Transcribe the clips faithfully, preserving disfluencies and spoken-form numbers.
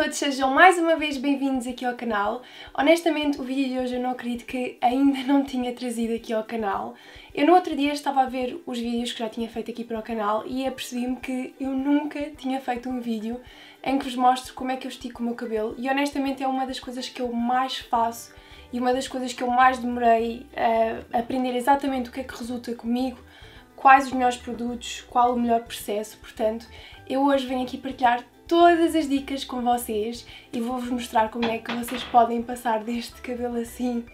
todos, sejam mais uma vez bem-vindos aqui ao canal. Honestamente, o vídeo de hoje eu não acredito que ainda não tinha trazido aqui ao canal. Eu no outro dia estava a ver os vídeos que já tinha feito aqui para o canal e apercebi-me que eu nunca tinha feito um vídeo em que vos mostro como é que eu estico o meu cabelo e honestamente é uma das coisas que eu mais faço e uma das coisas que eu mais demorei a aprender exatamente o que é que resulta comigo, quais os melhores produtos, qual o melhor processo. Portanto, eu hoje venho aqui partilhar todas as dicas com vocês e vou-vos mostrar como é que vocês podem passar deste cabelo assim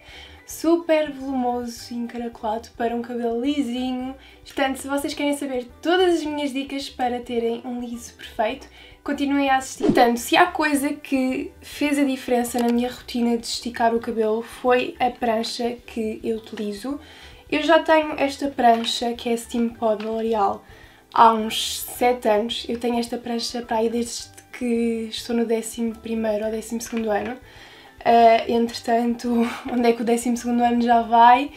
super volumoso e encaracolado para um cabelo lisinho. Portanto, se vocês querem saber todas as minhas dicas para terem um liso perfeito, continuem a assistir. Portanto, se há coisa que fez a diferença na minha rotina de esticar o cabelo foi a prancha que eu utilizo. Eu já tenho esta prancha que é a Steam Pod L'Oréal há uns sete anos, eu tenho esta prancha para aí desde que estou no décimo primeiro ou décimo segundo ano, uh, entretanto, onde é que o décimo segundo ano já vai?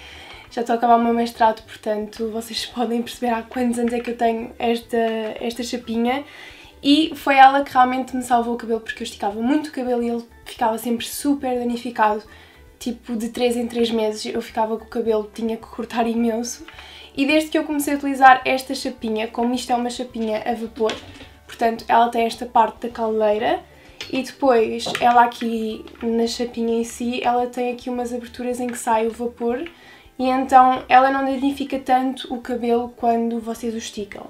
Já estou a acabar o meu mestrado, portanto vocês podem perceber há quantos anos é que eu tenho esta, esta chapinha e foi ela que realmente me salvou o cabelo porque eu esticava muito o cabelo e ele ficava sempre super danificado, tipo de três em três meses eu ficava com o cabelo, tinha que cortar imenso. E desde que eu comecei a utilizar esta chapinha, como isto é uma chapinha a vapor, portanto ela tem esta parte da caldeira e depois ela aqui na chapinha em si, ela tem aqui umas aberturas em que sai o vapor e então ela não danifica tanto o cabelo quando vocês o esticam.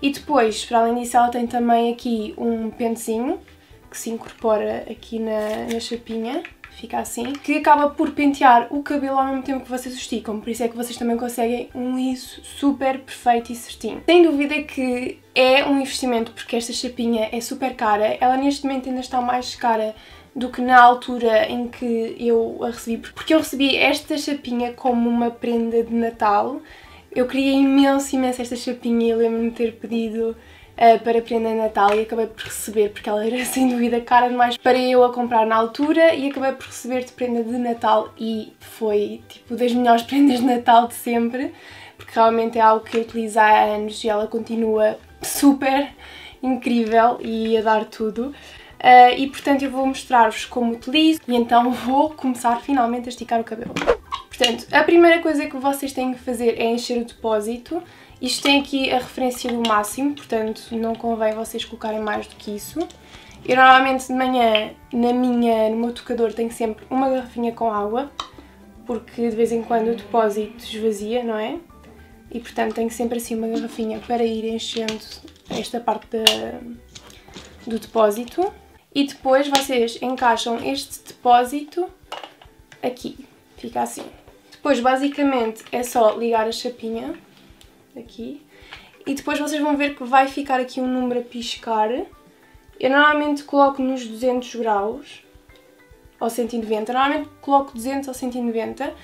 E depois, para além disso, ela tem também aqui um pentezinho que se incorpora aqui na, na chapinha. Fica assim, que acaba por pentear o cabelo ao mesmo tempo que vocês o esticam, por isso é que vocês também conseguem um liso super perfeito e certinho. Sem dúvida que é um investimento porque esta chapinha é super cara, ela neste momento ainda está mais cara do que na altura em que eu a recebi, porque eu recebi esta chapinha como uma prenda de Natal. Eu queria imenso, imenso esta chapinha e lembro-me de ter pedido para prenda de Natal e acabei por receber porque ela era sem dúvida cara demais para eu a comprar na altura e acabei por receber de prenda de Natal e foi tipo das melhores prendas de Natal de sempre porque realmente é algo que eu utilizo há anos e ela continua super incrível e a dar tudo. Uh, e portanto eu vou mostrar-vos como utilizo e então vou começar finalmente a esticar o cabelo. Portanto, a primeira coisa que vocês têm que fazer é encher o depósito. Isto tem aqui a referência do máximo, portanto não convém vocês colocarem mais do que isso. Eu normalmente de manhã na minha, no meu tocador tenho sempre uma garrafinha com água, porque de vez em quando o depósito esvazia, não é? E portanto tenho sempre assim uma garrafinha para ir enchendo esta parte de, do depósito. E depois vocês encaixam este depósito aqui, fica assim. Depois basicamente é só ligar a chapinha. Aqui. E depois vocês vão ver que vai ficar aqui um número a piscar. Eu normalmente coloco nos duzentos graus ou cento e noventa, normalmente coloco duzentos ou cento e noventa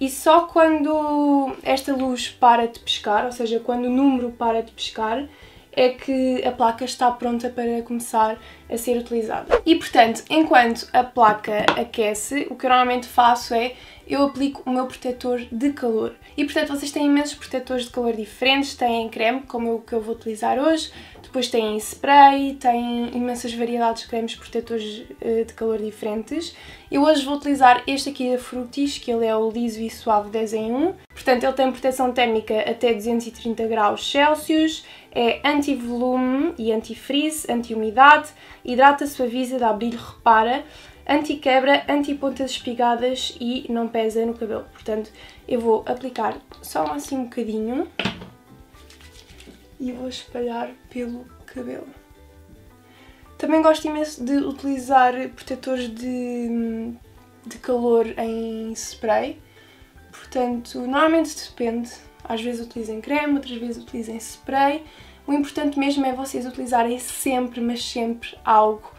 e só quando esta luz para de piscar, ou seja, quando o número para de piscar, é que a placa está pronta para começar a ser utilizada. E portanto, enquanto a placa aquece, o que eu normalmente faço é eu aplico o meu protetor de calor. E portanto vocês têm imensos protetores de calor diferentes, têm creme, como o que eu vou utilizar hoje, depois têm spray, têm imensas variedades de cremes protetores de calor diferentes. Eu hoje vou utilizar este aqui da Fructis, que ele é o liso e suave dez em um. Portanto ele tem proteção térmica até duzentos e trinta graus Celsius, é anti-volume e anti-frizz, anti-umidade, hidrata, suaviza, dá brilho, repara, anti-quebra, anti-pontas espigadas e não pesa no cabelo. Portanto, eu vou aplicar só assim um bocadinho e vou espalhar pelo cabelo. Também gosto imenso de utilizar protetores de, de calor em spray, portanto, normalmente depende, às vezes utilizem creme, outras vezes utilizem spray. O importante mesmo é vocês utilizarem sempre, mas sempre algo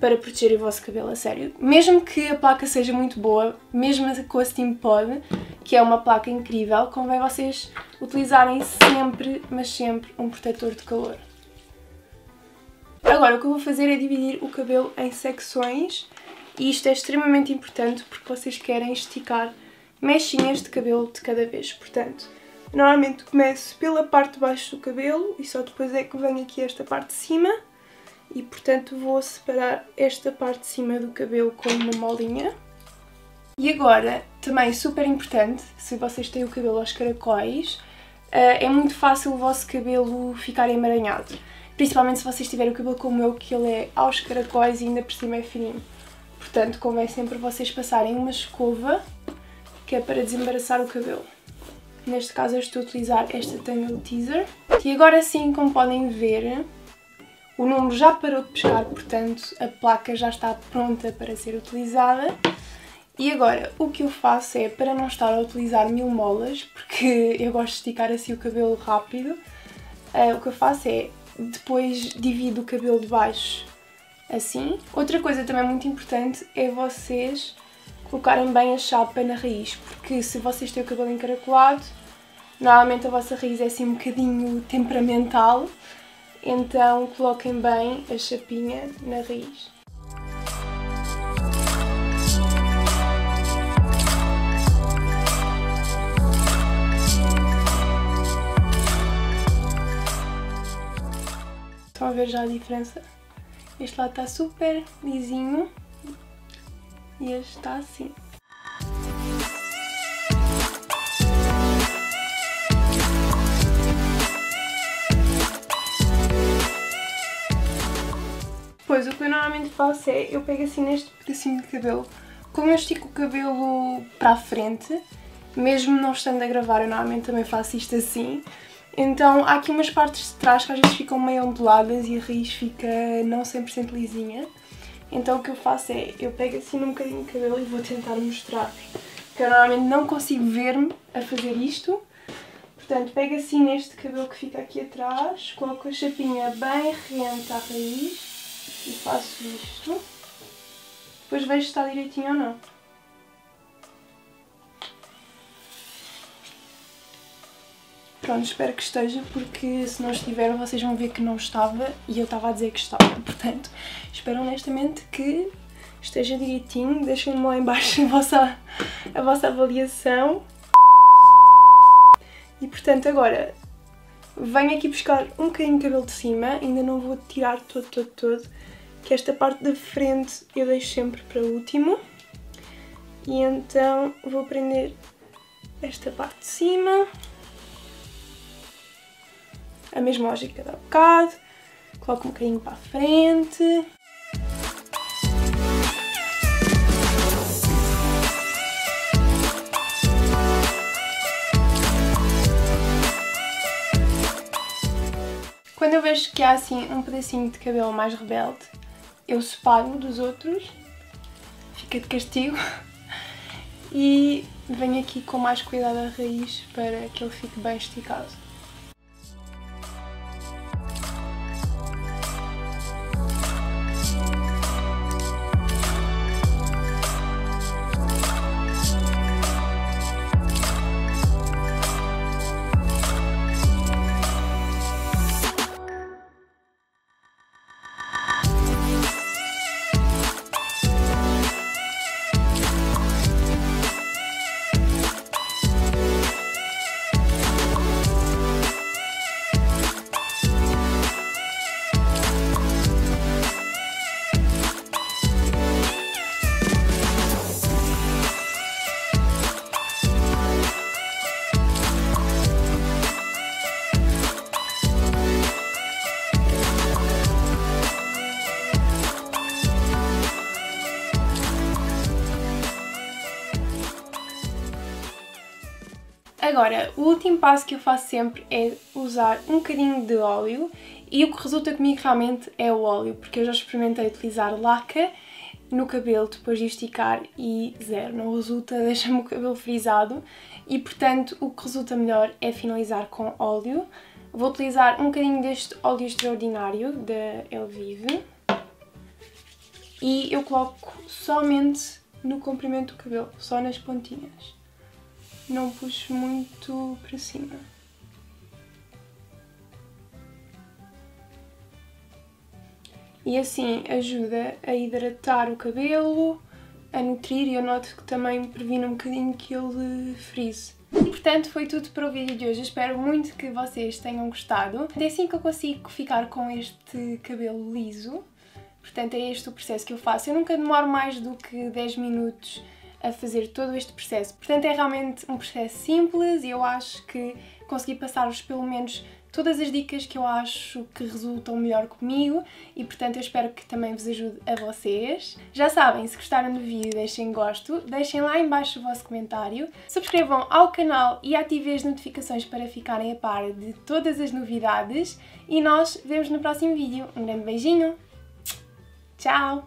para proteger o vosso cabelo, a sério. Mesmo que a placa seja muito boa, mesmo com a Steam Pod, que é uma placa incrível, convém vocês utilizarem sempre, mas sempre, um protetor de calor. Agora, o que eu vou fazer é dividir o cabelo em secções e isto é extremamente importante porque vocês querem esticar mechinhas de cabelo de cada vez. Portanto, normalmente começo pela parte de baixo do cabelo e só depois é que vem aqui esta parte de cima. e portanto vou separar esta parte de cima do cabelo com uma molinha. E agora, também super importante, se vocês têm o cabelo aos caracóis, é muito fácil o vosso cabelo ficar emaranhado. Principalmente se vocês tiverem o cabelo como o meu, que ele é aos caracóis e ainda por cima é fininho. Portanto, convém sempre vocês passarem uma escova, que é para desembaraçar o cabelo. Neste caso eu estou a utilizar esta Tangle Teezer. E agora sim, como podem ver, o número já parou de pescar, portanto a placa já está pronta para ser utilizada. E agora o que eu faço é, para não estar a utilizar mil molas, porque eu gosto de esticar assim o cabelo rápido, uh, o que eu faço é, depois divido o cabelo de baixo assim. Outra coisa também muito importante é vocês colocarem bem a chapa na raiz, porque se vocês têm o cabelo encaracolado, normalmente a vossa raiz é assim um bocadinho temperamental, então coloquem bem a chapinha na raiz. Estão a ver já a diferença? Este lado está super lisinho e este está assim. Depois, o que eu normalmente faço é, eu pego assim neste pedacinho de cabelo. Como eu estico o cabelo para a frente, mesmo não estando a gravar, eu normalmente também faço isto assim. Então há aqui umas partes de trás que às vezes ficam meio onduladas e a raiz fica não cem por cento lisinha. Então o que eu faço é, eu pego assim num bocadinho de cabelo e vou tentar mostrar-vos, porque eu normalmente não consigo ver-me a fazer isto. Portanto, pego assim neste cabelo que fica aqui atrás, coloco a chapinha bem rente à raiz e faço isto. Depois vejo se está direitinho ou não. Pronto, espero que esteja, porque se não estiver vocês vão ver que não estava e eu estava a dizer que estava, portanto espero honestamente que esteja direitinho. Deixem-me lá em baixo a vossa, a vossa avaliação. E portanto agora venho aqui buscar um bocadinho de cabelo de cima, ainda não vou tirar todo, todo, todo, que esta parte da frente eu deixo sempre para o último. E então vou prender esta parte de cima. A mesma lógica dá um bocado, coloco um bocadinho para a frente. Quando eu vejo que há assim um pedacinho de cabelo mais rebelde, eu separo-me dos outros, fica de castigo, e venho aqui com mais cuidado à raiz para que ele fique bem esticado. Agora, o último passo que eu faço sempre é usar um bocadinho de óleo, e o que resulta comigo realmente é o óleo, porque eu já experimentei utilizar laca no cabelo depois de esticar e zero, não resulta, deixa-me o cabelo frisado, e portanto o que resulta melhor é finalizar com óleo. Vou utilizar um bocadinho deste óleo extraordinário da Elvive e eu coloco somente no comprimento do cabelo, só nas pontinhas. Não puxo muito para cima. E assim ajuda a hidratar o cabelo, a nutrir, e eu noto que também previne um bocadinho que ele frise. portanto foi tudo para o vídeo de hoje, espero muito que vocês tenham gostado. É assim que eu consigo ficar com este cabelo liso, portanto é este o processo que eu faço. Eu nunca demoro mais do que dez minutos a fazer todo este processo, portanto é realmente um processo simples e eu acho que consegui passar-vos pelo menos todas as dicas que eu acho que resultam melhor comigo e, portanto, eu espero que também vos ajude a vocês. Já sabem, se gostaram do vídeo, deixem gosto, deixem lá em baixo o vosso comentário, subscrevam ao canal e ativem as notificações para ficarem a par de todas as novidades e nós vemos no próximo vídeo. Um grande beijinho, tchau!